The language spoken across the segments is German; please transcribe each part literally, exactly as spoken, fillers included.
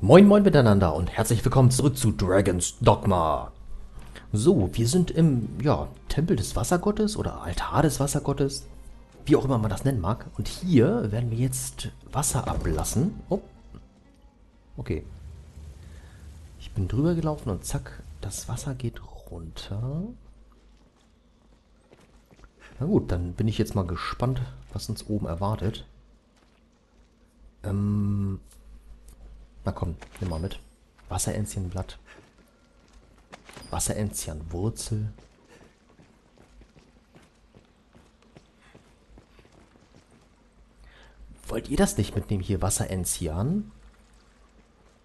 Moin moin miteinander und herzlich willkommen zurück zu Dragon's Dogma. So, wir sind im, ja, Tempel des Wassergottes oder Altar des Wassergottes, wie auch immer man das nennen mag. Und hier werden wir jetzt Wasser ablassen. Oh, okay. Ich bin drüber gelaufen und zack, das Wasser geht runter. Na gut, dann bin ich jetzt mal gespannt, was uns oben erwartet. Ähm... Na komm, nimm mal mit. Wasserenzianblatt. Wasserenzianwurzel. Wollt ihr das nicht mitnehmen hier, Wasserenzian?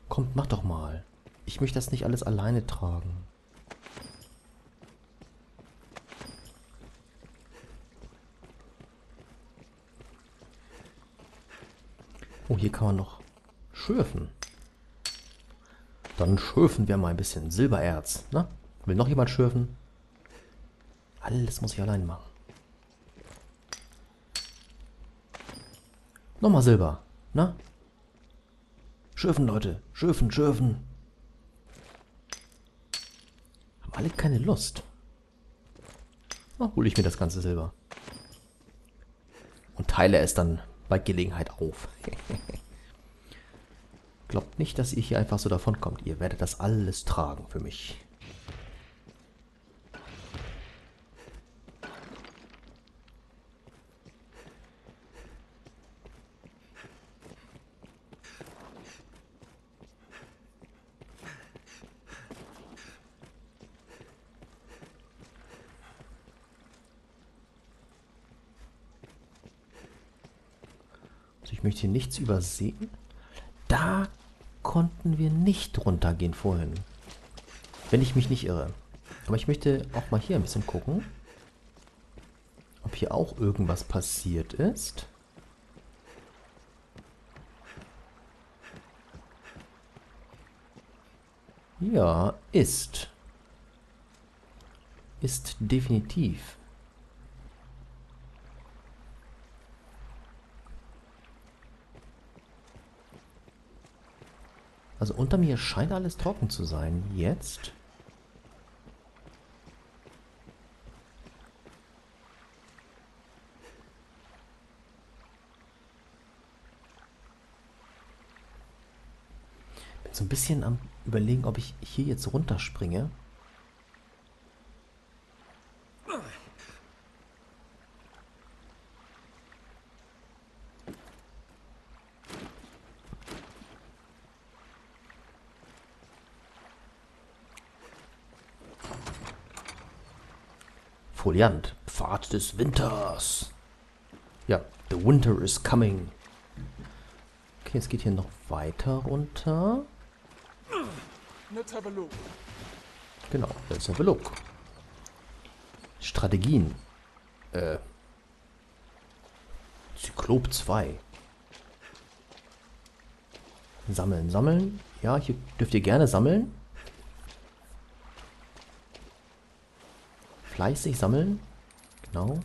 Kommt, mach doch mal. Ich möchte das nicht alles alleine tragen. Oh, hier kann man noch schürfen. Dann schürfen wir mal ein bisschen Silbererz. Na? Will noch jemand schürfen? Alles muss ich allein machen. Nochmal Silber. Na? Schürfen, Leute. Schürfen, schürfen. Haben alle keine Lust. Na, hole ich mir das ganze Silber. Und teile es dann bei Gelegenheit auf. Glaubt nicht, dass ihr hier einfach so davonkommt. Ihr werdet das alles tragen für mich. Also ich möchte hier nichts übersehen. Da konnten wir nicht runtergehen vorhin. Wenn ich mich nicht irre. Aber ich möchte auch mal hier ein bisschen gucken, ob hier auch irgendwas passiert ist. Ja, ist. Ist definitiv. Also unter mir scheint alles trocken zu sein. Jetzt. Bin so ein bisschen am Überlegen, ob ich hier jetzt runterspringe. Foliant. Pfad des Winters. Ja, the winter is coming. Okay, es geht hier noch weiter runter. Let's have a look. Genau, let's have a look. Strategien. Äh. Zyklop zwei. Sammeln, sammeln. Ja, hier dürft ihr gerne sammeln. Fleißig sammeln. Genau.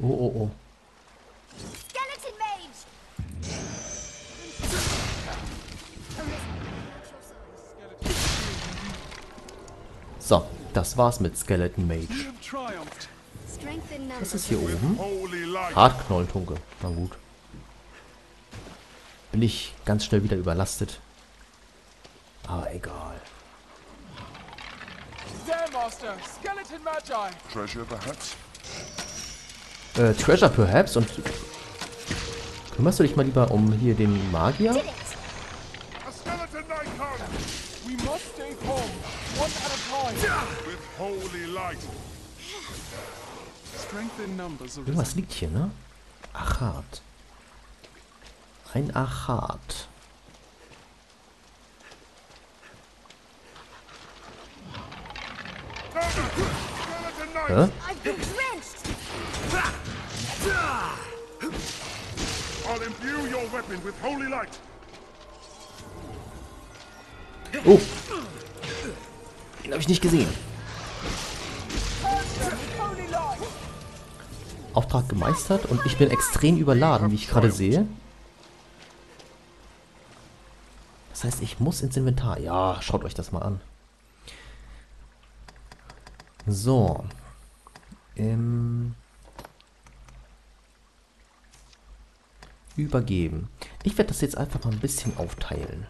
Oh, oh, oh. So, das war's mit Skeleton Mage. Was ist hier oben? Hartknolltunke. Na gut. Bin ich ganz schnell wieder überlastet. Aber egal. Treasure perhaps? Äh, Treasure perhaps? Und kümmerst du dich mal lieber um hier den Magier? Irgendwas liegt hier, ne? Achat. Ein Achat. Hä? Oh! Den habe ich nicht gesehen. Auftrag gemeistert und ich bin extrem überladen, wie ich gerade sehe. Das heißt, ich muss ins Inventar. Ja, schaut euch das mal an. So. Ähm. Übergeben. Ich werde das jetzt einfach mal ein bisschen aufteilen.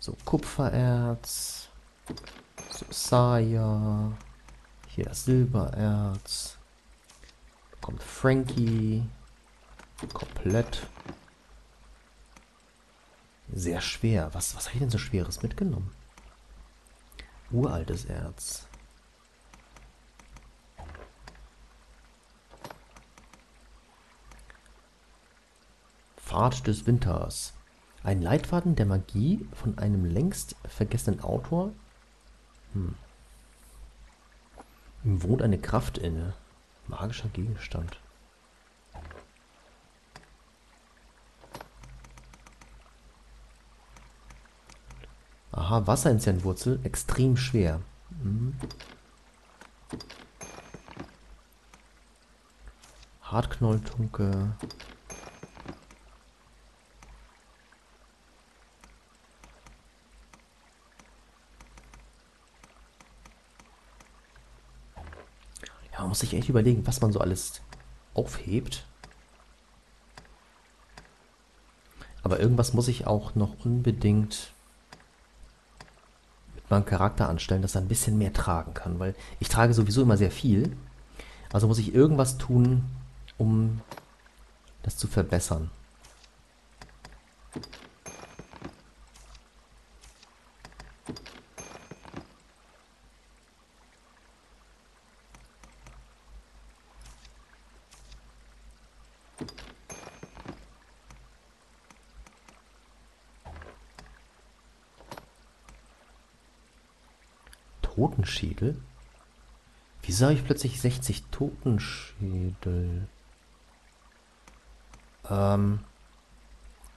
So, Kupfererz. So, Saya. Hier das Silbererz. Kommt Frankie. Komplett. Sehr schwer. Was, was habe ich denn so Schweres mitgenommen? Uraltes Erz. Fahrt des Winters. Ein Leitfaden der Magie von einem längst vergessenen Autor. Hm. Ihm wohnt eine Kraft inne. Magischer Gegenstand. Aha, Wasserentiernwurzel. Extrem schwer. Hm. Hartknolltunke. Ja, man muss sich echt überlegen, was man so alles aufhebt. Aber irgendwas muss ich auch noch unbedingt meinen Charakter anstellen, dass er ein bisschen mehr tragen kann, weil ich trage sowieso immer sehr viel. Also muss ich irgendwas tun, um das zu verbessern. Totenschädel? Wieso habe ich plötzlich sechzig Totenschädel? Ähm,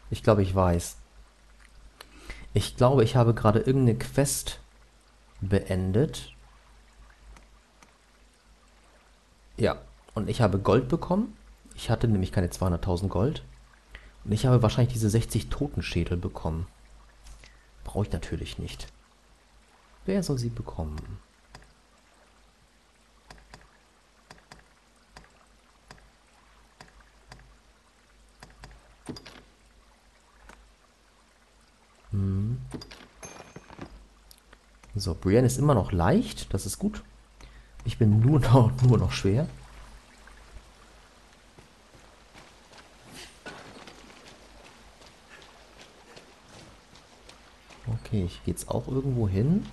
ich glaube, ich weiß. Ich glaube, ich habe gerade irgendeine Quest beendet. Ja, und ich habe Gold bekommen. Ich hatte nämlich keine zweihunderttausend Gold. Und ich habe wahrscheinlich diese sechzig Totenschädel bekommen. Brauche ich natürlich nicht. Wer soll sie bekommen? Hm. So, Brienne ist immer noch leicht, das ist gut. Ich bin nur noch, nur noch schwer. Okay, ich gehe jetzt auch irgendwo hin.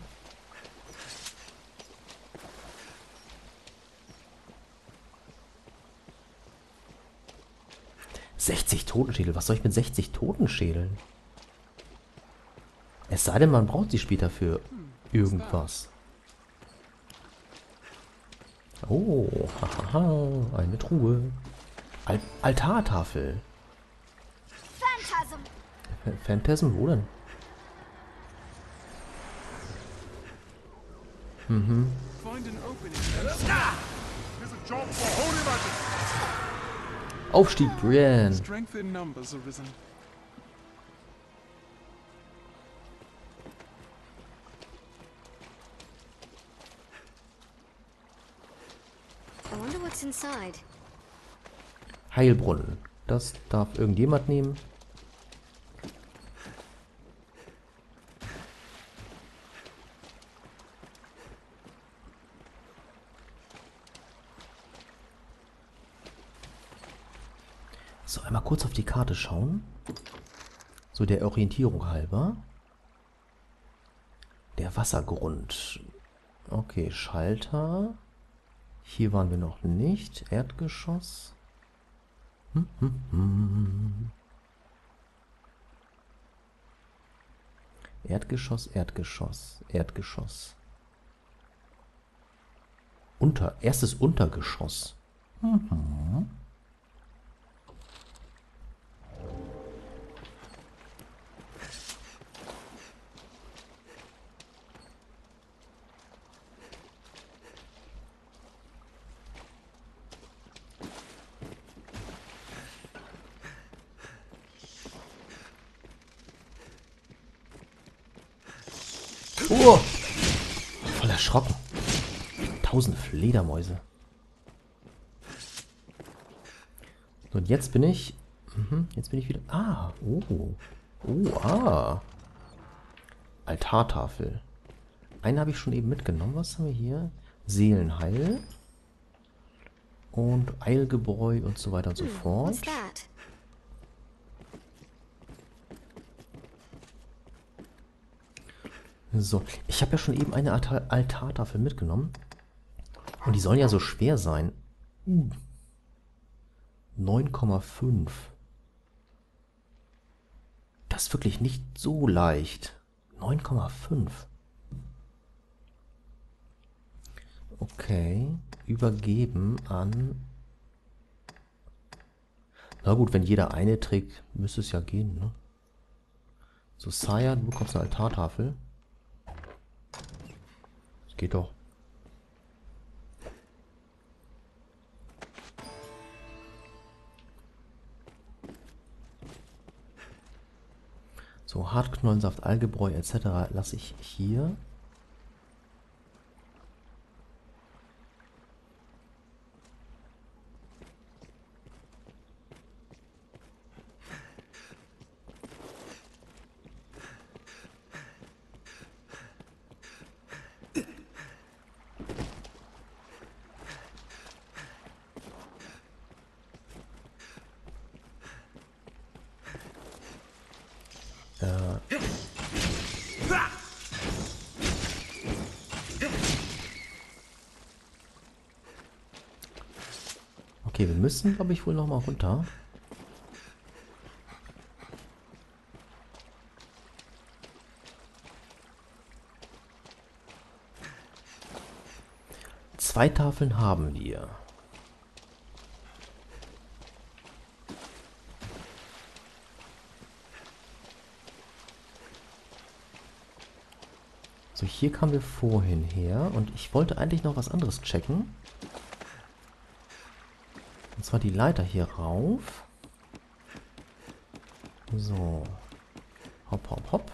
sechzig Totenschädel. Was soll ich mit sechzig Totenschädeln? Es sei denn, man braucht sie später für irgendwas. Oh, hahaha, eine Truhe. Al Altartafel. Phantasm. Phantasm, wo denn? Mhm. Aufstieg, Brienne. Heilbrunnen. Das darf irgendjemand nehmen. So, einmal kurz auf die Karte schauen. So, der Orientierung halber. Der Wassergrund. Okay, Schalter. Hier waren wir noch nicht. Erdgeschoss. Hm, hm, hm. Erdgeschoss, Erdgeschoss, Erdgeschoss. Unter, erstes Untergeschoss. Mhm. Oh! Voll erschrocken. Tausend Fledermäuse. So, und jetzt bin ich... Mhm, jetzt bin ich wieder... Ah, oh. Oh, ah. Altartafel. Eine habe ich schon eben mitgenommen. Was haben wir hier? Seelenheil. Und Eilgebräu und so weiter und so fort. So, ich habe ja schon eben eine Altartafel mitgenommen. Und die sollen ja so schwer sein. Uh. neun Komma fünf. Das ist wirklich nicht so leicht. neun Komma fünf. Okay. Übergeben an... Na gut, wenn jeder eine trägt, müsste es ja gehen, ne? So, Saya, du bekommst eine Altartafel. Das geht doch. So, Hartknollensaft, Algebräu et cetera lasse ich hier. Okay, wir müssen, glaube ich, wohl nochmal runter. Zwei Tafeln haben wir. So, hier kamen wir vorhin her und ich wollte eigentlich noch was anderes checken. Und zwar die Leiter hier rauf. So. Hopp, hopp, hopp.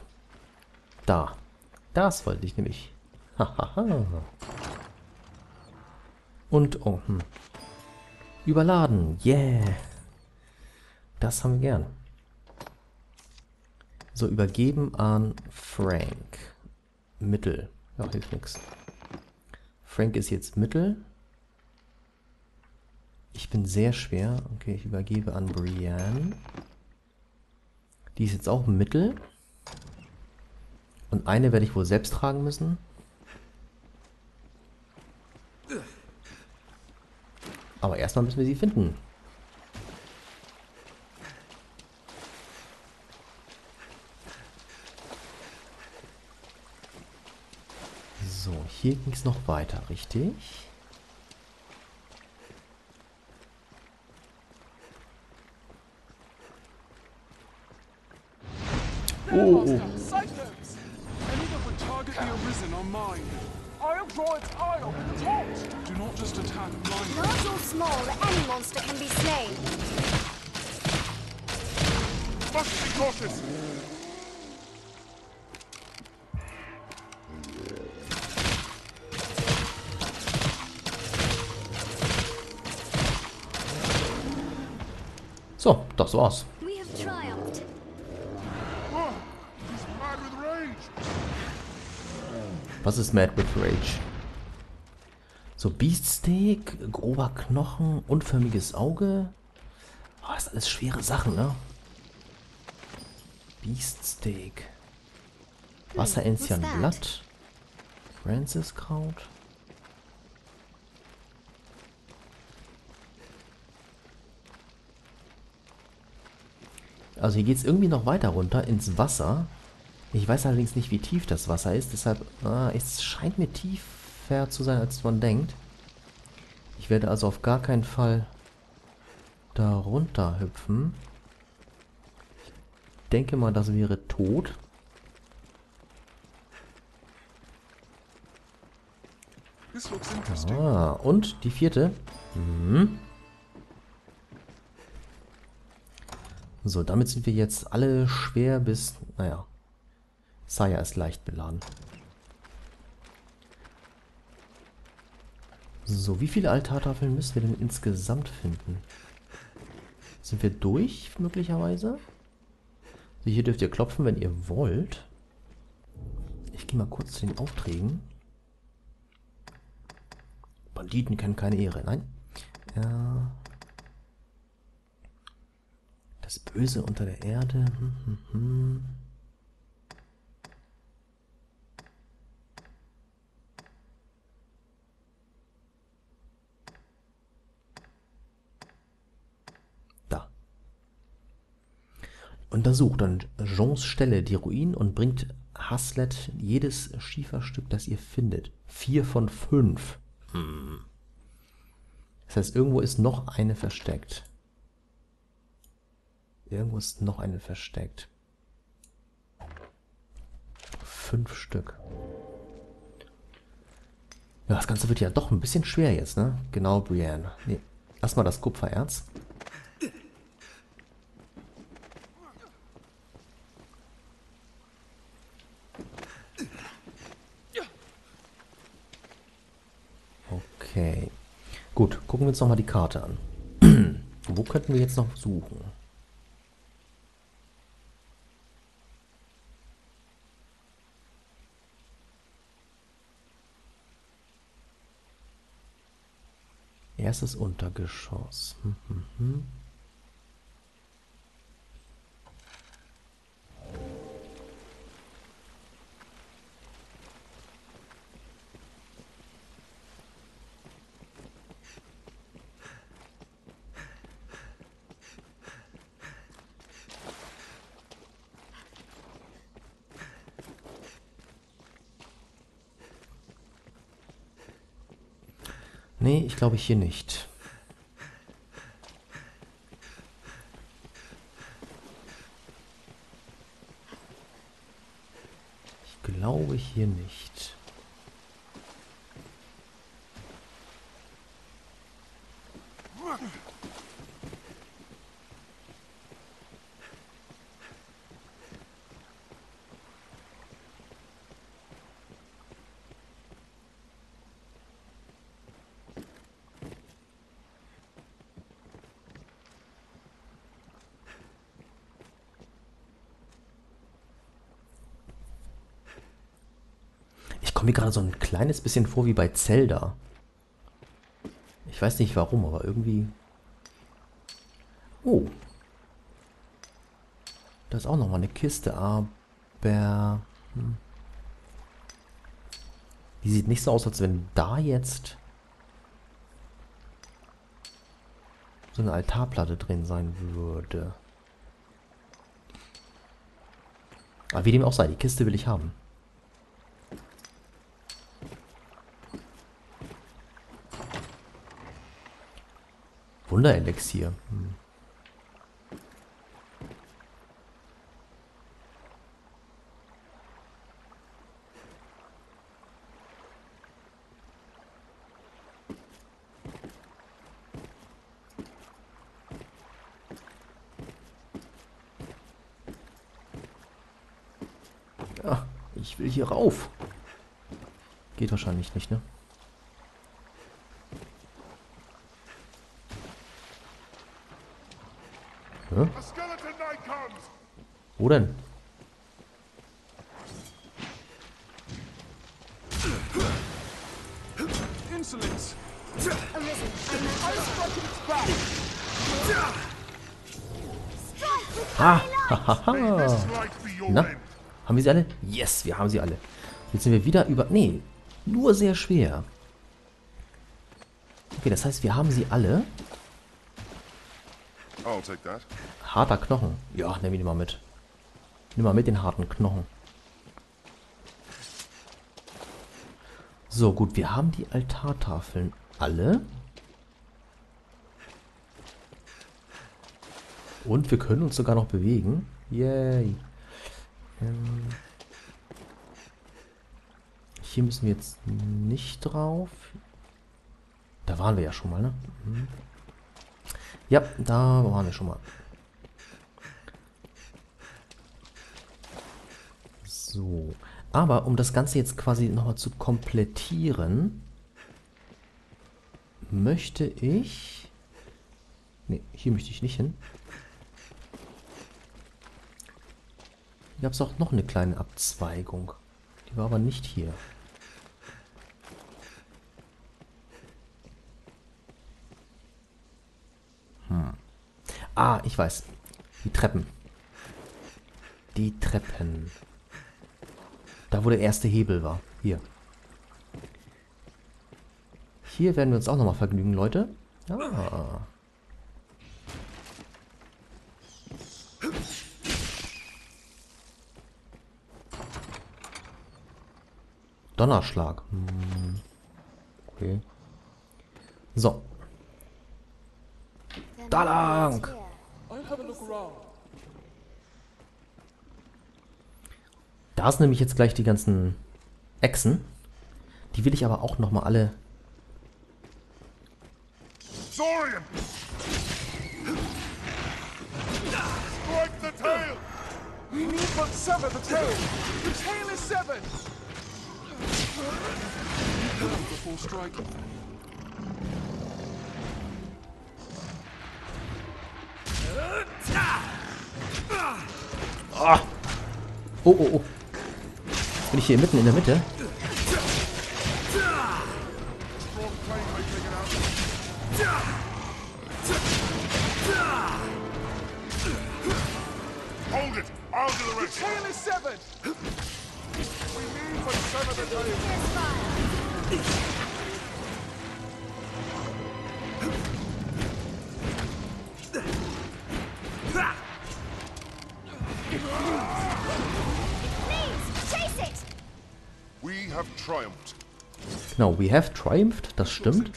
Da. Das wollte ich nämlich. Hahaha. Und, oh, hm. Überladen. Yeah. Das haben wir gern. So, übergeben an Frank. Mittel. Ja, hilft nichts. Frank ist jetzt Mittel. Ich bin sehr schwer. Okay, ich übergebe an Brienne. Die ist jetzt auch Mittel. Und eine werde ich wohl selbst tragen müssen. Aber erstmal müssen wir sie finden. So, hier ging es noch weiter, richtig? Oh, oh. So, das war's. Was ist Mad with Rage? So, Beaststeak, grober Knochen, unförmiges Auge. Oh, das ist alles schwere Sachen, ne? Beaststeak. Wasserenzianblatt. Franciskraut. Also hier geht es irgendwie noch weiter runter ins Wasser. Ich weiß allerdings nicht, wie tief das Wasser ist, deshalb... Ah, es scheint mir tiefer zu sein, als man denkt. Ich werde also auf gar keinen Fall da runter hüpfen. Ich denke mal, das wäre tot. Ah, und die vierte. Mhm. So, damit sind wir jetzt alle schwer bis... Naja... Saya ist leicht beladen. So, wie viele Altartafeln müssen wir denn insgesamt finden? Sind wir durch, möglicherweise? So, hier dürft ihr klopfen, wenn ihr wollt. Ich gehe mal kurz zu den Aufträgen. Banditen kennen keine Ehre, nein. Ja. Das Böse unter der Erde. Hm, hm, hm. Da. Untersucht an Jeans Stelle die Ruinen und bringt Haslet jedes Schieferstück, das ihr findet. Vier von fünf. Hm. Das heißt, irgendwo ist noch eine versteckt. Irgendwo ist noch eine versteckt. Fünf Stück. Ja, das Ganze wird ja doch ein bisschen schwer jetzt, ne? Genau, Brienne. Nee, erstmal das Kupfererz. Okay. Gut, gucken wir uns nochmal die Karte an. Wo könnten wir jetzt noch suchen? Erstes Untergeschoss. Hm, hm, hm. Nee, ich glaube hier nicht. Ich glaube hier nicht. Mir gerade so ein kleines bisschen vor wie bei Zelda. Ich weiß nicht warum, aber irgendwie... Oh. Da ist auch nochmal eine Kiste, aber... Hm. Die sieht nicht so aus, als wenn da jetzt so eine Altarplatte drin sein würde. Aber wie dem auch sei, die Kiste will ich haben. Wunderelixier. Hm. Ja, ich will hier rauf. Geht wahrscheinlich nicht, ne? Hm? Wo denn? Ah, ha, ha, ha. Na, haben wir sie alle? Yes, wir haben sie alle. Jetzt sind wir wieder über... Nee, nur sehr schwer. Okay, das heißt, wir haben sie alle... Harter Knochen. Ja, nehm ihn mal mit. Nimm mal mit den harten Knochen. So, gut, wir haben die Altartafeln alle. Und wir können uns sogar noch bewegen. Yay. Ähm, hier müssen wir jetzt nicht drauf. Da waren wir ja schon mal, ne? Mhm. Ja, da waren wir schon mal. So. Aber um das Ganze jetzt quasi nochmal zu komplettieren, möchte ich... Ne, hier möchte ich nicht hin. Hier gab es auch noch eine kleine Abzweigung. Die war aber nicht hier. Hm. Ah, ich weiß. Die Treppen. Die Treppen. Da, wo der erste Hebel war. Hier. Hier werden wir uns auch nochmal vergnügen, Leute. Ah. Donnerschlag. Hm. Okay. So. Da lang! Da sind nämlich jetzt gleich die ganzen Echsen. Die will ich aber auch nochmal alle... Oh, oh, oh. Jetzt bin ich hier mitten in der Mitte. Genau, we have triumphed, das stimmt.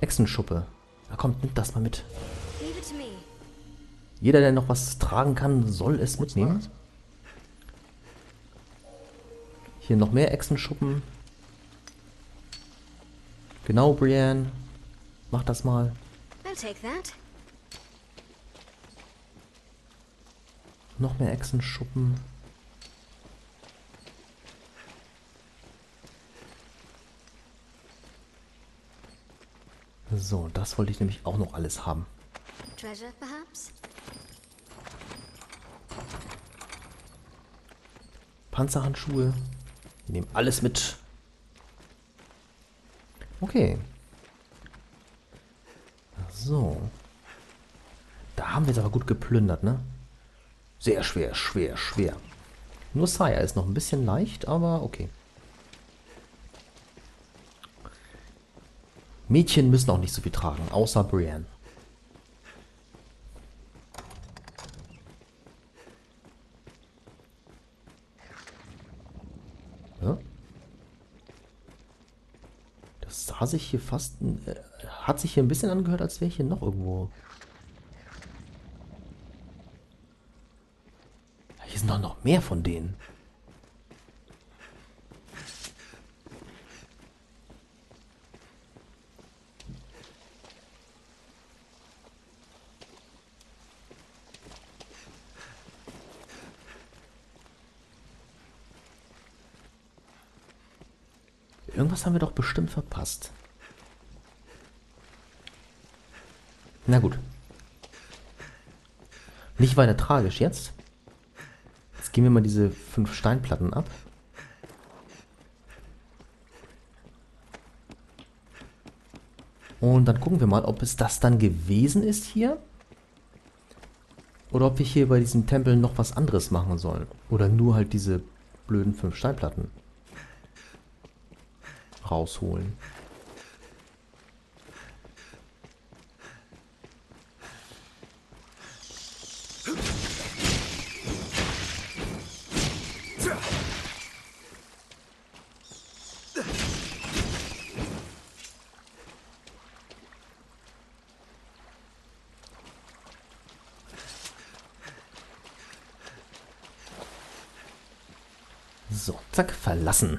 Echsenschuppe. Na komm, nimm das mal mit. Jeder, der noch was tragen kann, soll es mitnehmen. Hier noch mehr Echsenschuppen. Genau, Brienne. Mach das mal. Noch mehr Echsenschuppen. So, das wollte ich nämlich auch noch alles haben. Panzerhandschuhe. Wir nehmen alles mit. Okay. So. Da haben wir jetzt aber gut geplündert, ne? Sehr schwer, schwer, schwer. Nur Saya ist noch ein bisschen leicht, aber okay. Mädchen müssen auch nicht so viel tragen, außer Brienne. Ja. Das sah sich hier fast... Äh, hat sich hier ein bisschen angehört, als wäre ich hier noch irgendwo... Ja, hier sind doch noch mehr von denen. Irgendwas haben wir doch bestimmt verpasst. Na gut. Nicht weiter tragisch jetzt. Jetzt gehen wir mal diese fünf Steinplatten ab. Und dann gucken wir mal, ob es das dann gewesen ist hier. Oder ob wir hier bei diesem Tempel noch was anderes machen sollen. Oder nur halt diese blöden fünf Steinplatten rausholen. So, zack, verlassen.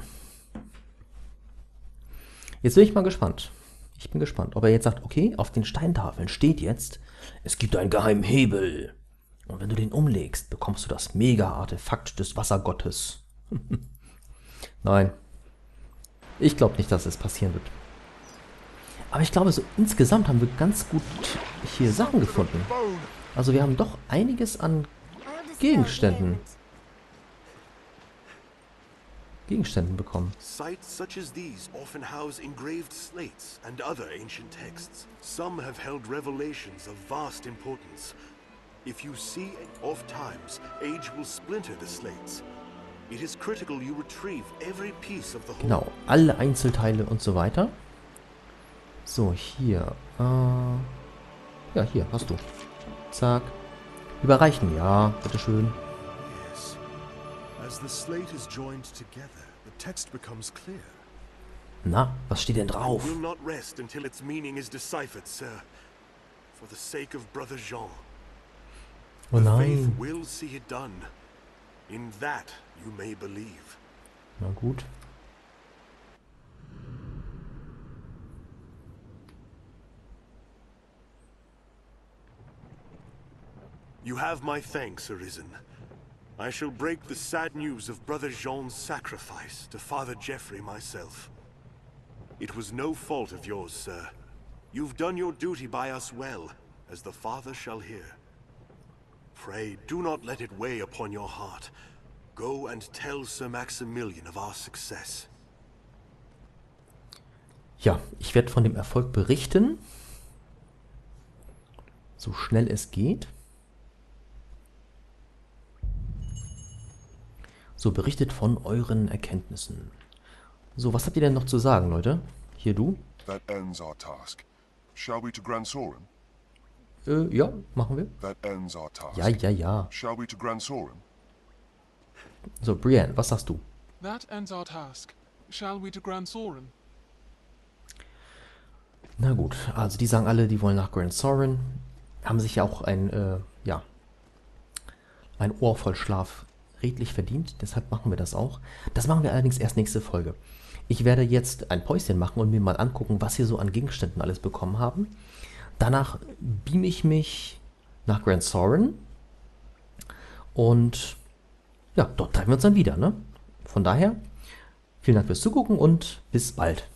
Jetzt bin ich mal gespannt. Ich bin gespannt, ob er jetzt sagt, okay, auf den Steintafeln steht jetzt, es gibt einen geheimen Hebel. Und wenn du den umlegst, bekommst du das Mega-Artefakt des Wassergottes. Nein. Ich glaube nicht, dass es passieren wird. Aber ich glaube, so insgesamt haben wir ganz gut hier Sachen gefunden. Also wir haben doch einiges an Gegenständen. Gegenständen bekommen. Sites such as these often house engraved slates and other ancient texts. Some have held revelations of vast importance. If you see at off times, age will splinter the slates. It is critical you retrieve every piece of the whole. Genau, alle Einzelteile und so weiter. So, hier. Äh, ja, hier, hast du. Zack. Überreichen, ja, bitteschön. Na, was steht denn drauf? Oh nein. Na gut. You have my thanks, Arisen. I shall break the sad news of Brother Jean's sacrifice to Father Geoffrey myself. It was no fault of yours, sir. You've done your duty by us well, as the Father shall hear. Pray, do not let it weigh upon your heart. Go and tell Sir Maximilian of our success. Ja, ich werde von dem Erfolg berichten, so schnell es geht. So, berichtet von euren Erkenntnissen. So, was habt ihr denn noch zu sagen, Leute? Hier, du. That ends our task. Shall we to Gran Soren? Äh, ja, machen wir. That ends our task. Ja, ja, ja. Shall we to Gran Soren? So, Brienne, was sagst du? That ends our task. Shall we to Gran Soren? Na gut, also die sagen alle, die wollen nach Gran Soren. Haben sich ja auch ein, äh, ja, ein Ohr voll Schlaf redlich verdient, deshalb machen wir das auch. Das machen wir allerdings erst nächste Folge. Ich werde jetzt ein Päuschen machen und mir mal angucken, was wir so an Gegenständen alles bekommen haben. Danach beame ich mich nach Gran Soren und ja, dort treffen wir uns dann wieder. Ne? Von daher, vielen Dank fürs Zugucken und bis bald.